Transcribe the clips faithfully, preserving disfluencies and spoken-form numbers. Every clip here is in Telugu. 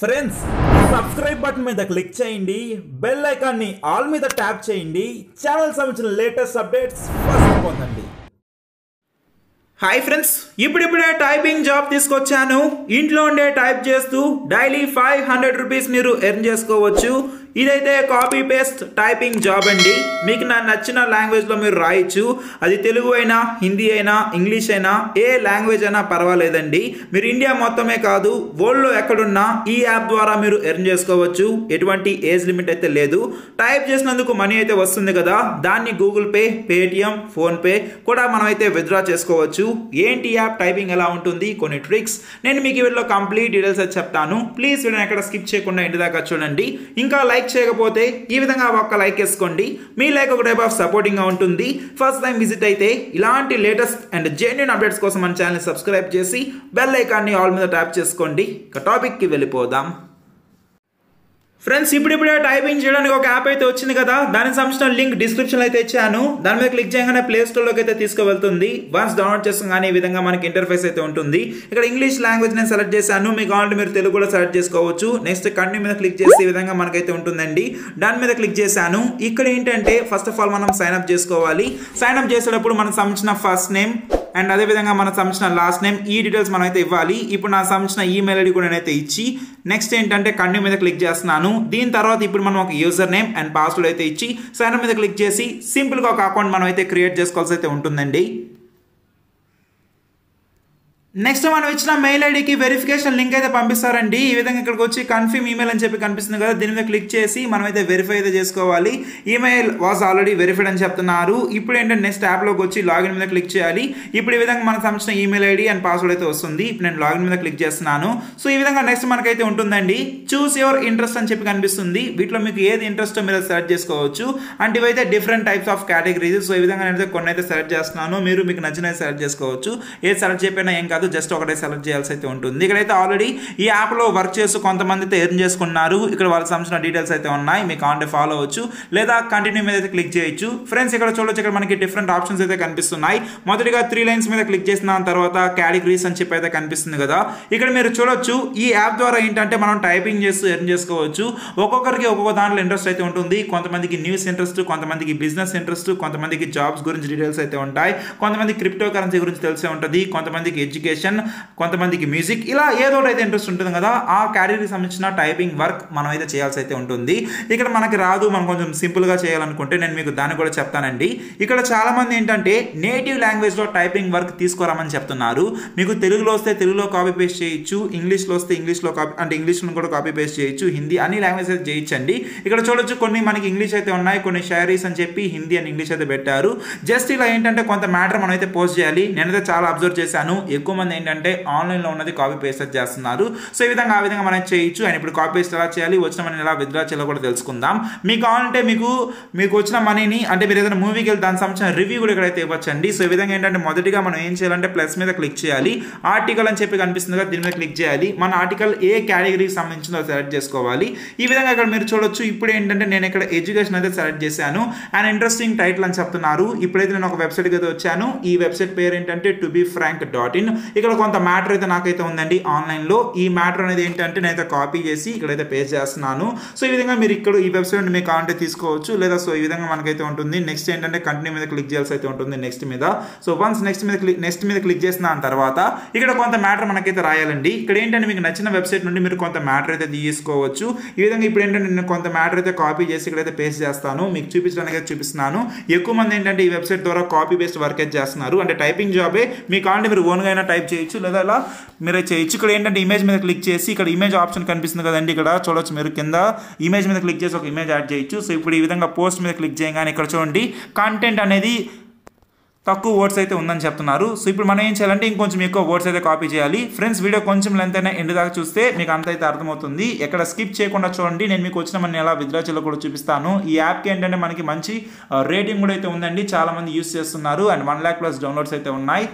ఫ్రెండ్స్ సబ్స్క్రైబ్ బటన్ మీద క్లిక్ చేయండి బెల్ ఐకాన్ ని ఆల్ మీద ట్యాప్ చేయండి ఛానల్ సంబంధించిన లేటెస్ట్ అప్డేట్స్ ఫస్ట్ పొందండి హాయ్ ఫ్రెండ్స్ ఇప్పుడు ఇప్పుడే టైపింగ్ జాబ్ తీసుకొచ్చాను ఇంట్లో ఉండే టైప్ చేస్తూ డైలీ ఐదు వందల రూపాయస్ మీరు ఎర్న్ చేసుకోవచ్చు ఇదైతే కాపీ పేస్ట్ టైపింగ్ జాబ్ అండి మీకు నా నచ్చిన లాంగ్వేజ్లో మీరు రాయొచ్చు అది తెలుగు అయినా హిందీ అయినా ఇంగ్లీష్ అయినా ఏ లాంగ్వేజ్ అయినా పర్వాలేదండి మీరు ఇండియా మొత్తమే కాదు వరల్డ్లో ఎక్కడున్నా ఈ యాప్ ద్వారా మీరు ఎర్న్ చేసుకోవచ్చు ఎటువంటి ఏజ్ లిమిట్ అయితే లేదు టైప్ చేసినందుకు మనీ అయితే వస్తుంది కదా దాన్ని గూగుల్ పే పేటిఎం ఫోన్పే కూడా మనమైతే విత్డ్రా చేసుకోవచ్చు ఏంటి యాప్ టైపింగ్ ఎలా ఉంటుంది కొన్ని ట్రిక్స్ నేను మీకు వీడియోలో కంప్లీట్ డీటెయిల్స్ అయితే చెప్తాను ప్లీజ్ వీడియోని ఎక్కడ స్కిప్ చేయకుండా ఇంటి దాకా చూడండి ఇంకా లైక్ చేయకపోతే ఈ విధంగా ఒక్క లైక్ చేసుకోండి మీ లైక్ ఒక టైప్ ఆఫ్ సపోర్టింగ్ గా ఉంటుంది ఫస్ట్ టైం విజిట్ అయితే ఇలాంటి లేటెస్ట్ అండ్ జెన్యూన్ అప్డేట్స్ కోసం మన ఛానల్ సబ్స్క్రైబ్ చేసి బెల్ ఐకాన్ ని ఆల్ మీద ట్యాప్ చేసుకోండి ఇక టాపిక్ కి వెళ్ళిపోదాం ఫ్రెండ్స్ ఇప్పుడు ఇప్పుడే టైపింగ్ చేయడానికి ఒక యాప్ అయితే వచ్చింది కదా దానికి సంబంధించిన లింక్ డిస్క్రిప్షన్లో అయితే ఇచ్చాను దాని మీద క్లిక్ చేయగానే ప్లే స్టోర్లోకి అయితే తీసుకువెళ్తుంది వన్స్ డౌన్లోడ్ చేసుకోగానే ఈ విధంగా మనకి ఇంటర్ఫేస్ అయితే ఉంటుంది ఇక్కడ ఇంగ్లీష్ లాంగ్వేజ్ నేను సెలెక్ట్ చేశాను మీకు కావాలంటే మీరు తెలుగు కూడా సెలెక్ట్ చేసుకోవచ్చు నెక్స్ట్ కంటిన్యూ మీద క్లిక్ చేసి ఈ విధంగా మనకైతే ఉంటుందండి దాని మీద క్లిక్ చేశాను ఇక్కడ ఏంటంటే ఫస్ట్ ఆఫ్ ఆల్ మనం సైన్అప్ చేసుకోవాలి సైన్అప్ చేసేటప్పుడు మనకు సంబంధించిన ఫస్ట్ నేమ్ అండ్ అదేవిధంగా మనకు సంబంధించిన లాస్ట్ నేమ్ ఈ డీటెయిల్స్ మనం అయితే ఇవ్వాలి ఇప్పుడు నాకు సంబంధించిన ఈమెయిల్ ఐడి కూడా నేనైతే ఇచ్చి నెక్స్ట్ ఏంటంటే కంటిన్యూ మీద క్లిక్ చేస్తున్నాను దీని తర్వాత ఇప్పుడు మనం ఒక యూజర్ నేమ్ అండ్ పాస్వర్డ్ అయితే ఇచ్చి సైన్ మీద క్లిక్ చేసి సింపుల్గా ఒక అకౌంట్ మనం అయితే క్రియేట్ చేసుకోవాల్సి అయితే ఉంటుందండి నెక్స్ట్ మనం ఇచ్చిన మెయిల్ ఐడికి వెరిఫికేషన్ లింక్ అయితే పంపిస్తారండి ఈ విధంగా ఇక్కడికి వచ్చి కన్ఫర్మ్ ఈమెయిల్ అని చెప్పి కనిపిస్తుంది కదా దీని మీద క్లిక్ చేసి మనం అయితే వెరిఫై అయితే చేసుకోవాలి ఈమెయిల్ వాజ్ ఆల్రెడీ వెరిఫైడ్ అని చెప్తున్నారు ఇప్పుడు ఏంటంటే నెక్స్ట్ యాప్లోకి వచ్చి లాగిన్ మీద క్లిక్ చేయాలి ఇప్పుడు ఈ విధంగా మనకు సంబంధించిన ఈమెయిల్ ఐడి అండ్ పాస్వర్డ్ అయితే వస్తుంది ఇప్పుడు నేను లాగిన్ మీద క్లిక్ చేస్తున్నాను సో ఈ విధంగా నెక్స్ట్ మనకైతే ఉంటుందండి చూస్ యువర్ ఇంట్రెస్ట్ అని చెప్పి కనిపిస్తుంది వీటిలో మీకు ఏది ఇంట్రెస్టో మీరు సెలెక్ట్ చేసుకోవచ్చు అంటే ఇవైతే different types of categories so ఈ విధంగా నేనైతే కొన్ని అయితే సెలెక్ట్ చేస్తున్నాను మీరు మీకు నచ్చినవి సెలెక్ట్ చేసుకోవచ్చు ఏది సెలెక్ట్ చెప్పినా ఏం జస్ట్ ఒకటే సెలెక్ట్ చేయాల్సి అయితే ఉంటుంది ఇక్కడైతే ఆల్రెడీ ఈ యాప్లో వర్క్ చేస్తూ కొంతమంది అయితే ఎర్న్ చేసుకున్నారు ఇక్కడ వాళ్ళకి సంబంధించిన డీటెయిల్స్ అయితే ఉన్నాయి మీకు ఆన్ ఫాలో అవ్వచ్చు లేదా కంటిన్యూ మీద అయితే క్లిక్ చేయొచ్చు ఫ్రెండ్స్ ఇక్కడ చూడొచ్చు ఇక్కడ మనకి డిఫరెంట్ ఆప్షన్స్ అయితే కనిపిస్తున్నాయి మొదటిగా త్రీ లైన్స్ మీద క్లిక్ చేసిన తర్వాత కేటగిరీస్ అని చెప్పి అయితే కనిపిస్తుంది కదా ఇక్కడ మీరు చూడొచ్చు ఈ యాప్ ద్వారా ఏంటంటే మనం టైపింగ్ చేస్తూ ఎర్న్ చేసుకోవచ్చు ఒక్కొక్కరికి ఒక్కొక్క దాంట్లో ఇంట్రెస్ట్ అయితే ఉంటుంది కొంతమందికి న్యూస్ ఇంట్రెస్ట్ కొంతమందికి బిజినెస్ ఇంట్రెస్ట్ కొంతమందికి జాబ్స్ గురించి డీటెయిల్స్ అయితే ఉంటాయి కొంతమంది క్రిప్టో కరెన్సీ గురించి తెలిసే ఉంటుంది కొంతమందికి ఎడ్యుకేషన్ కొంతమందికి మ్యూజిక్ ఇలా ఏదో అయితే ఇంట్రెస్ట్ ఉంటుంది కదా ఆ కేటగిరీకి సంబంధించిన టైపింగ్ వర్క్ మనం అయితే చేయాల్సి అయితే ఉంటుంది ఇక్కడ మనకి రాదు మనం కొంచెం సింపుల్గా చేయాలనుకుంటే నేను మీకు దాన్ని కూడా చెప్తానండి ఇక్కడ చాలామంది ఏంటంటే నేటివ్ లాంగ్వేజ్లో టైపింగ్ వర్క్ తీసుకురామని చెప్తున్నారు మీకు తెలుగులో వస్తే తెలుగులో కాపీ పేస్ట్ చేయొచ్చు ఇంగ్లీష్లో వస్తే ఇంగ్లీష్లో కాపీ అంటే ఇంగ్లీష్లో కూడా కాపీ పేస్ట్ చేయొచ్చు హిందీ అన్ని లాంగ్వేజ్ అయితే చేయొచ్చండి ఇక్కడ చూడొచ్చు కొన్ని మనకి ఇంగ్లీష్ అయితే ఉన్నాయి కొన్ని షైరీస్ అని చెప్పి హిందీ అని ఇంగ్లీష్ అయితే పెట్టారు జస్ట్ ఇలా ఏంటంటే కొంత మ్యాటర్ మనం అయితే పోస్ట్ చేయాలి నేనైతే చాలా అబ్జర్వ్ చేశాను ఎక్కువ ఏంటంటే ఆన్లైన్లో ఉన్నది కాపీ పేస్ట్ చేస్తున్నారు సో ఈ విధంగా ఆ విధంగా మనం చేయొచ్చు అండ్ ఇప్పుడు కాపీ పేస్ట్ ఎలా చేయాలి వచ్చిన మనీ ఎలా విత్డ్రా చేయాలో కూడా తెలుసుకుందాం మీకు కావాలంటే మీకు మీకు వచ్చిన మనీని అంటే మీరు ఏదైనా మూవీకి వెళ్ళి దాని సంబంధించిన రివ్యూ కూడా ఇక్కడైతే ఇవ్వచ్చండి సో ఈ విధంగా ఏంటంటే మొదటిగా మనం ఏం చేయాలంటే ప్లస్ మీద క్లిక్ చేయాలి ఆర్టికల్ అని చెప్పి కనిపిస్తుంది కదా దీని మీద క్లిక్ చేయాలి మన ఆర్టికల్ ఏ కేటగిరీకి సంబంధించిందో సెలెక్ట్ చేసుకోవాలి ఈ విధంగా ఇక్కడ మీరు చూడొచ్చు ఇప్పుడు ఏంటంటే నేను ఇక్కడ ఎడ్యుకేషన్ అయితే సెలెక్ట్ చేశాను అండ్ ఇంట్రెస్టింగ్ టైటిల్ అని చెప్తున్నారు ఇప్పుడైతే నేను ఒక వెబ్సైట్కి అయితే వచ్చాను ఈ వెబ్సైట్ పేరు ఏంటంటే to be frank dot in ఇక్కడ కొంత మ్యాటర్ అయితే నాకైతే ఉందండి ఆన్లైన్లో ఈ మ్యాటర్ అనేది ఏంటంటే నేనైతే కాపీ చేసి ఇక్కడైతే పేస్ట్ చేస్తున్నాను సో ఈ విధంగా మీరు ఇక్కడ ఈ వెబ్సైట్ మీకు కావాలంటే తీసుకోవచ్చు లేదా సో ఈ విధంగా మనకైతే ఉంటుంది నెక్స్ట్ ఏంటంటే కంటిన్యూ మీద క్లిక్ చేయాల్సి అయితే ఉంటుంది నెక్స్ట్ మీద సో వన్స్ నెక్స్ట్ మీద క్లిక్ నెక్స్ట్ మీద క్లిక్ చేసిన తర్వాత ఇక్కడ కొంత మ్యాటర్ మనకైతే రాయాలండి ఇక్కడ ఏంటంటే మీకు నచ్చిన వెబ్సైట్ నుండి మీరు కొంత మ్యాటర్ అయితే తీసుకోవచ్చు ఈ విధంగా ఇప్పుడు ఏంటంటే నేను కొంత మ్యాటర్ అయితే కాపీ చేసి ఇక్కడైతే పేస్ట్ చేస్తాను మీకు చూపించడానికి అయితే చూపిస్తున్నాను ఎక్కువ మంది ఏంటంటే ఈ వెబ్సైట్ ద్వారా కాపీ పేస్ట్ వర్క్ అయితే చేస్తున్నారు అంటే టైపింగ్ జాబే మీకు కావాలంటే మీరు ఓన్గా అయినా టైప్ చేయొచ్చు లేదా ఇలా మీరు చేయొచ్చు ఇక్కడ ఏంటంటే ఇమేజ్ మీద క్లిక్ చేసి ఇక్కడ ఇమేజ్ ఆప్షన్ కనిపిస్తుంది కదండి ఇక్కడ చూడొచ్చు మీరు కింద ఇమేజ్ మీద క్లిక్ చేసి ఒక ఇమేజ్ యాడ్ చేయొచ్చు సో ఇప్పుడు ఈ విధంగా పోస్ట్ మీద క్లిక్ చేయగానే ఇక్కడ చూడండి కంటెంట్ అనేది తక్కువ వర్డ్స్ అయితే ఉందని చెప్తున్నారు సో ఇప్పుడు మనం ఏం చేయాలంటే ఇంకొంచెం ఎక్కువ వర్డ్స్ అయితే కాపీ చేయాలి ఫ్రెండ్స్ వీడియో కొంచెం లెంత్ అయినా ఎండ్ దాకా చూస్తే మీకు అంత అయితే అర్థమవుతుంది ఎక్కడ స్కిప్ చేయకుండా చూడండి నేను మీకు వచ్చిన మనం ఎలా విత్డ్రా చేయాలో కూడా చూపిస్తాను ఈ యాప్కి ఏంటంటే మనకి మంచి రేటింగ్ కూడా అయితే ఉందండి చాలామంది యూస్ చేస్తున్నారు and one lakh plus downloads అయితే ఉన్నాయి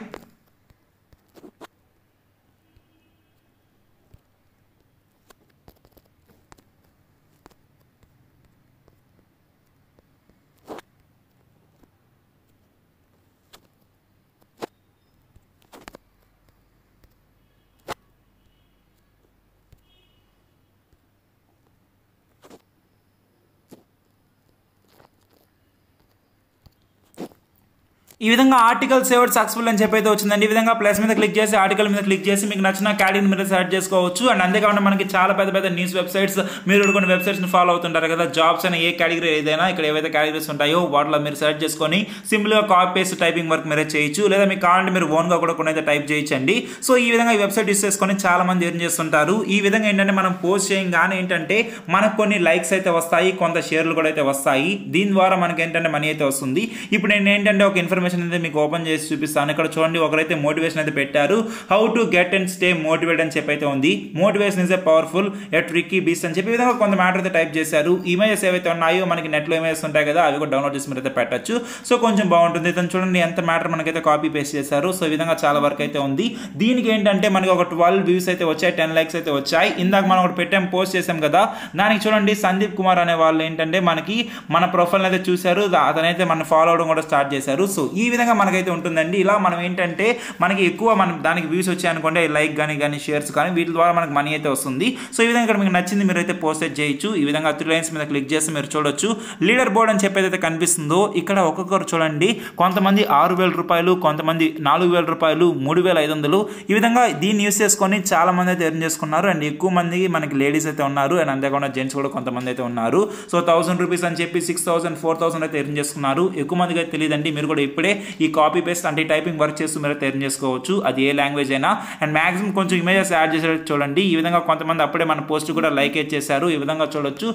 ఈ విధంగా ఆర్టికల్ సేవ్డ్ సక్సెస్ఫుల్ అని చెప్పి అయితే వచ్చిందండి। ఈ విధంగా ప్లస్ మీద క్లిక్ చేసి ఆర్టికల్ మీద క్లిక్ చేసి మీకు నచ్చిన క్యాటగిరీని మీరు సెలెక్ట్ చేసుకోవచ్చు। అండ్ అంతేకాకుండా మనకి చాలా పెద్ద పెద్ద న్యూస్ వెబ్సైట్స్, మీరు కొన్ని వెబ్సైట్స్ ని ఫాలో అవుతుంటారు కదా, జాబ్స్ అనే ఏ కేటగిరీ ఏదైనా ఇక్కడ ఏవైతే కేటగిరీస్ ఉంటాయో వాటిలో మీరు సెలెక్ట్ చేసుకొని సింపుల్ గా కాపీ పేస్ట్ టైపింగ్ వర్క్ మీరే చేయొచ్చు, లేదా మీకు కావాలంటే మీరు ఓన్ గా కూడా కొన్ని అయితే టైప్ చేయొచ్చండి। సో ఈ విధంగా ఈ వెబ్సైట్ యూస్ చేసుకొని చాలా మంది ఏం చేస్తుంటారు, ఈ విధంగా ఏంటంటే మనం పోస్ట్ చేయగానే ఏంటంటే మనకు కొన్ని లైక్స్ అయితే వస్తాయి, కొంత షేర్లు కూడా అయితే వస్తాయి, దీని ద్వారా మనకి ఏంటంటే మనీ అయితే వస్తుంది। ఇప్పుడు నేను ఏంటంటే ఒక ఇన్ఫర్మేషన్ అయితే మీకు ఓపెన్ చేసి చూపిస్తాను। ఇక్కడ చూడండి, ఒకరైతే మోటివేషన్ అయితే పెట్టారు, how to get and stay motivate అని చెప్పి అయితే ఉంది, motivation is a powerful a tricky beast అని చెప్పి విధంగా కొంత మ్యాటర్ అయితే టైప్ చేశారు। ఇమేజెస్ ఏవైతే ఉన్నాయో మనకి నెట్లో ఇమేజెస్ ఉంటాయి కదా, అవి కూడా డౌన్లోడ్ చేసి మీరు అయితే పెట్టచ్చు, సో కొంచెం బాగుంటుంది। ఇతను చూడండి ఎంత మ్యాటర్ మనకైతే కాపీ పేస్ట్ చేశారు, సో ఈ విధంగా చాలా వర్క్ అయితే ఉంది। దీనికి ఏంటంటే మనకి ఒక ట్వెల్వ్ వ్యూస్ అయితే వచ్చాయి, టెన్ లైక్స్ అయితే వచ్చాయి। ఇందాక మనం ఒకటి పెట్టాం, పోస్ట్ చేసాం కదా, దానికి చూడండి సందీప్ కుమార్ అనే వాళ్ళు ఏంటంటే మనకి మన ప్రొఫైల్ అయితే చూశారు, అతనైతే మనం ఫాలో అవడం కూడా స్టార్ట్ చేశారు। సో ఈ విధంగా మనకైతే ఉంటుందండి। ఇలా మనం ఏంటంటే మనకి ఎక్కువ మనం దానికి వ్యూస్ వచ్చాయి అనుకోండి, లైక్ కానీ కానీ షేర్స్ కానీ వీటి ద్వారా మనకి మనీ అయితే వస్తుంది। సో ఈ విధంగా ఇక్కడ మీకు నచ్చింది మీరు అయితే పోస్ట్ చేయొచ్చు। ఈ విధంగా త్రీ లైన్స్ మీద క్లిక్ చేసి మీరు చూడొచ్చు, లీడర్ బోర్డ్ అని చెప్పేది అయితే కనిపిస్తుందో ఇక్కడ ఒక్కొక్కరు చూడండి, కొంతమంది ఆరు వేల రూపాయలు, కొంతమంది నాలుగు వేల రూపాయలు, మూడు వేల ఐదు వందలు, ఈ విధంగా దీన్ని యూస్ చేసుకొని చాలా మంది అయితే ఎర్న్ చేసుకున్నారు। అండ్ ఎక్కువ మంది మనకి లేడీస్ అయితే ఉన్నారు, అండ్ అంతేకాకుండా జెంట్స్ కూడా కొంతమంది అయితే ఉన్నారు। సో థౌసండ్ రూపీస్ అని చెప్పి సిక్స్ థౌసండ్ ఫోర్ థౌసండ్ అయితే ఎర్న్ చేసుకున్నారు। ఎక్కువ మందికి అయితే తెలియదండి, మీరు కూడా ఇప్పుడే ఈ కాపీ పేస్ట్ అంటే టైపింగ్ వర్క్ చేస్తూ మీరు ఎర్న్ చేసుకోవచ్చు, అది ఏ లాంగ్వేజ్ అయినా। అండ్ మాక్సిమం కొంచెం ఇమేజెస్ యాడ్ చేసేటట్టు చూడండి, ఈ విధంగా కొంతమంది అప్పుడే మన పోస్ట్ కూడా లైక్ చేశారు, ఈ విధంగా చూడొచ్చు,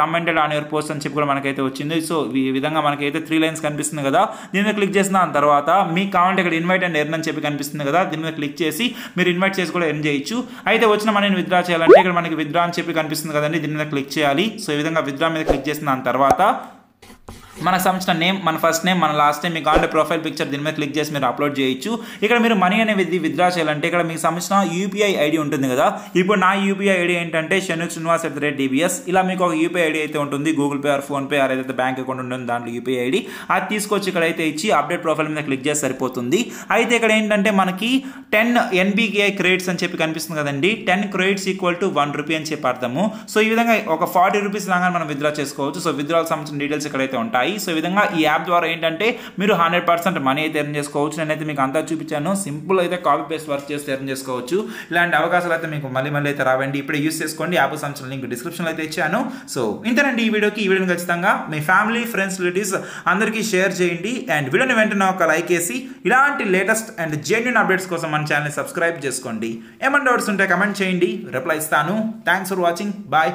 కమెంటెడ్ ఆన్ యువర్ పోస్ట్ అని చెప్పి కూడా మనకైతే వచ్చింది। సో ఈ విధంగా మనకైతే త్రీ లైన్స్ కనిపిస్తుంది కదా, దీని మీద క్లిక్ చేసిన తర్వాత మీకు కావాలంటే ఇక్కడ ఇన్వైట్ అండ్ ఎర్న్ అని చెప్పి కనిపిస్తుంది కదా, దీని మీద క్లిక్ చేసి మీరు ఇన్వైట్ చేసి కూడా ఎర్న్ చేయొచ్చు। అయితే వచ్చిన మనీని విత్డ్రా చేయాలంటే ఇక్కడ మనకి విత్డ్రా అని చెప్పి కనిపిస్తుంది కదండి, దీని మీద క్లిక్ చేయాలి। సో ఈ విధంగా విత్డ్రా మీద క్లిక్ చేసిన తర్వాత మనకు సంబంధించిన నేమ్, మన ఫస్ట్ నేమ్, మన లాస్ట్ నేమ్, మీకు కావాలంటే ప్రొఫైల్ పిక్చర్, దీని మీద క్లిక్ చేసి మీరు అప్లోడ్ చేయొచ్చు। ఇక్కడ మీరు మనీ అనేది విత్డ్రా చేయాలంటే ఇక్కడ మీకు సంబంధించిన యూపీఐ ఐడి ఉంటుంది కదా, ఇప్పుడు నా యూపీఐ ఐడి ఏంటంటే Shanuk Srinivas at the rate DBS, ఇలా మీకు ఒక యూపీఐ ఐడి అయితే ఉంటుంది, Google Pay or PhonePe or ఏదైతే బ్యాంక్ అకౌంట్ ఉంటుంది దాంట్లో యూపీఐ ఐడి, అది తీసుకొచ్చి ఇక్కడైతే ఇచ్చి అప్డేట్ ప్రొఫైల్ మీద క్లిక్ చేసి సరిపోతుంది। అయితే ఇక్కడ ఏంటంటే మనకి టెన్ ఎన్బికేఐ క్రెడిట్స్ అని చెప్పి కనిపిస్తుంది కదండి, ten credits equal to one rupee అని చెప్పి అర్థము। సో ఈ విధంగా ఒక ఫార్టీ రూపీస్ రాగానే మనం విత్డ్రా చేసుకోవచ్చు। సో విత్డ్రాకి సంబంధించిన డీటెయిల్స్ ఇక్కడైతే ఉంటాయి। సో విధంగా ఈ యాప్ ద్వారా ఏంటంటే మీరు హండ్రెడ్ పర్సెంట్ మనీ అయితే ఎర్న్ చేసుకోవచ్చు। నేనైతే మీకు అంతా చూపించాను, సింపుల్ అయితే కాపీ పేస్ట్ వర్క్ చేస్తే ఎర్న్ చేసుకోవచ్చు। ఇలాంటి అవకాశాలు అయితే మీకు మళ్ళీ మళ్ళీ అయితే రావండి, ఇప్పుడే యూస్ చేసుకోండి। యాప్ సంబంధించిన లింక్ డిస్క్రిప్షన్లో అయితే ఇచ్చాను। సో ఇంతేనండి ఈ వీడియోకి, ఈ వీడియోని ఖచ్చితంగా మీ ఫ్యామిలీ, ఫ్రెండ్స్, రిలేటివ్స్ అందరికీ షేర్ చేయండి, అండ్ వీడియోని వెంటనే ఒక లైక్ వేసి ఇలాంటి లేటెస్ట్ అండ్ జెన్యూన్ అప్డేట్స్ కోసం మన ఛానల్ని సబ్స్క్రైబ్ చేసుకోండి। ఏమైనా డౌట్స్ ఉంటే కమెంట్ చేయండి, రిప్లై ఇస్తాను। Thanks for watching, bye.